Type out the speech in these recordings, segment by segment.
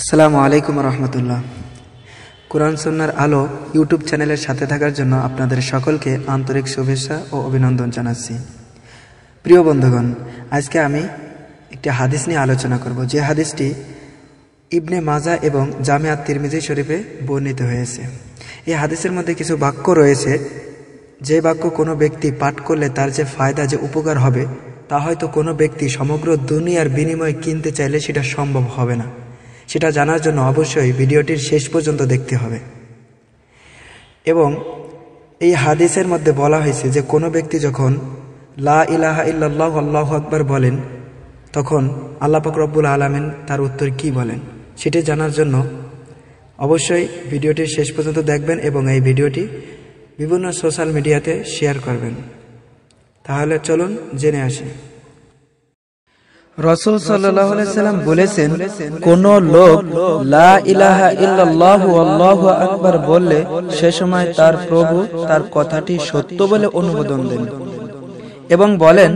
আসসালামু আলাইকুম রহমতুল্লাহ। কুরআন সুন্নাহর আলো ইউটিউব চ্যানেলের সাথে থাকার জন্য আপনাদের সকলকে আন্তরিক শুভেচ্ছা ও অভিনন্দন জানাচ্ছি। প্রিয় বন্ধুগণ, আজকে আমি একটি হাদিস নিয়ে আলোচনা করব, যে হাদিসটি ইবনে মাজাহ এবং জামে আত-তিরমিজি শরীফে বর্ণিত হয়েছে। এই হাদিসের মধ্যে কিছু বাক্য রয়েছে, যে বাক্য কোনো ব্যক্তি পাঠ করলে তার যে ফায়দা, যে উপকার হবে, তা হয়তো কোনো ব্যক্তি সমগ্র দুনিয়ার বিনিময়ে কিনতে চাইলে সেটা সম্ভব হবে না। সেটা জানার জন্য অবশ্যই ভিডিওটির শেষ পর্যন্ত দেখতে হবে। এবং এই হাদিসের মধ্যে বলা হয়েছে যে কোনো ব্যক্তি যখন লা ইলাহা ইল্লাল্লাহ আল্লাহু আকবার বলেন, তখন আল্লাহ পাক রব্বুল আলামিন তার উত্তর কি বলেন, সেটি জানার জন্য অবশ্যই ভিডিওটির শেষ পর্যন্ত দেখবেন এবং এই ভিডিওটি বিভিন্ন সোশ্যাল মিডিয়াতে শেয়ার করবেন। তাহলে চলুন জেনে আসি। রাসূল সাল্লাল্লাহু আলাইহি ওয়াসাল্লাম বলেছেন, কোন লোক লা ইলাহা ইল্লাল্লাহু আল্লাহু আকবার বললে সে সময় তার প্রভু তার কথাটি সত্য বলে অনুমোদন দেন এবং বলেন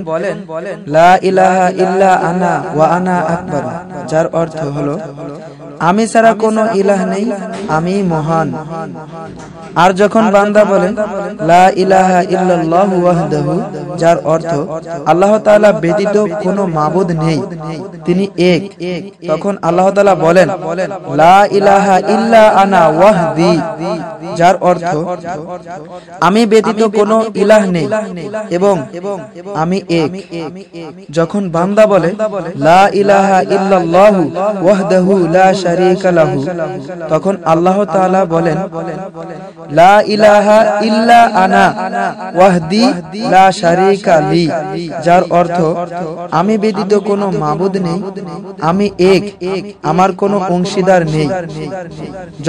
লা ইলাহা ইল্লা আনা ওয়া আনা আকবার, যার অর্থ হলো আমি ছাড়া কোনো ইলাহ নেই, আমি মহান। আর যখন বান্দা বলেন লা ইলাহা ইল্লাল্লাহু ওয়াহদাহু, যার অর্থ আল্লাহ তাআলা ব্যতীত কোনো মাবুদ নেই, তিনি এক, তখন আল্লাহ তাআলা বলেন লা ইলাহা ইল্লা আনা ওয়াহদি, যার অর্থ আমি ব্যতীত কোনো ইলাহ নেই এবং আমি এক। যখন বান্দা বলে লা ইলাহা ইল্লাল্লাহু ওয়াহদাহু লা শারীকা লাহু, তখন আল্লাহ তাআলা বলেন লা ইলাহা ইল্লা আনা ওয়াহদি লা শারীকা লি, যার অর্থ আমি ব্যতীত কোনো মাবুদ নেই, আমি এক, আমার কোনো অংশীদার নেই।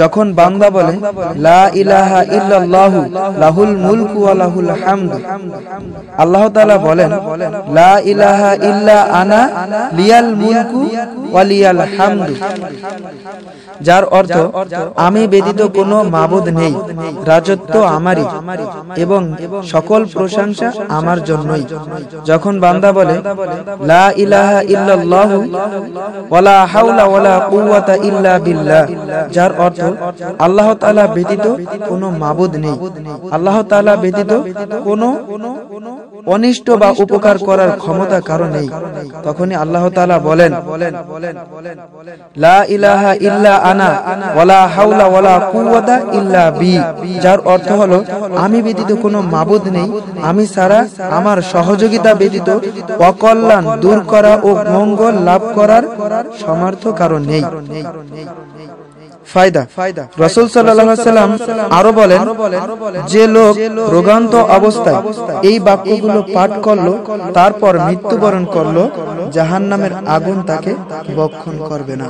যখন বান্দা বলে লা ইলাহা ইল্লাল্লাহু লাহুল মুলকু ওয়া লাহুল হামদ, আল্লাহ তাআলা বলেন লা ইলাহা ইল্লা আনা লিয়াল মুলকু ওয়া লিয়াল হামদ, যার অর্থ আমি ব্যতীত কোনো মাবুদ নেই, রাজত্ব আমারই এবং সকল প্রশংসা আমার জন্যই। যখন বান্দা বলে লা ইলাহা ইল্লাল্লাহু ওয়া লা হাওলা ওয়া লা কুওয়াতা ইল্লা বিল্লাহ, যার অর্থ আল্লাহ তাআলা ব্যতীত কোনো মাবুদ নেই, আল্লাহ তাআলা ব্যতীত কোনো অনিষ্ট বা উপকার করার ক্ষমতা কারো নেই, তখনই আল্লাহ তাআলা বলেন লা ইলাহা ইল্লা আনা ওয়া লা হাওলা ওয়া লা কুওয়াতা ইল্লা বি, যার অর্থ হলো আমি ব্যতীত কোনো মাবুদ নেই, আমি ছাড়া, আমার সহযোগিতা ব্যতীত অকল্যাণ দূর করা ও মঙ্গল লাভ করার সামর্থ্য কারো নেই। রাসূল সাল্লাল্লাহু আলাইহি ওয়াসাল্লাম আরো বলেন, যে লোক রোগান্ত অবস্থায় এই বাক্যগুলো পাঠ করলো তারপর মৃত্যুবরণ করলো, জাহান্নামের আগুন তাকে ভক্ষণ করবে না।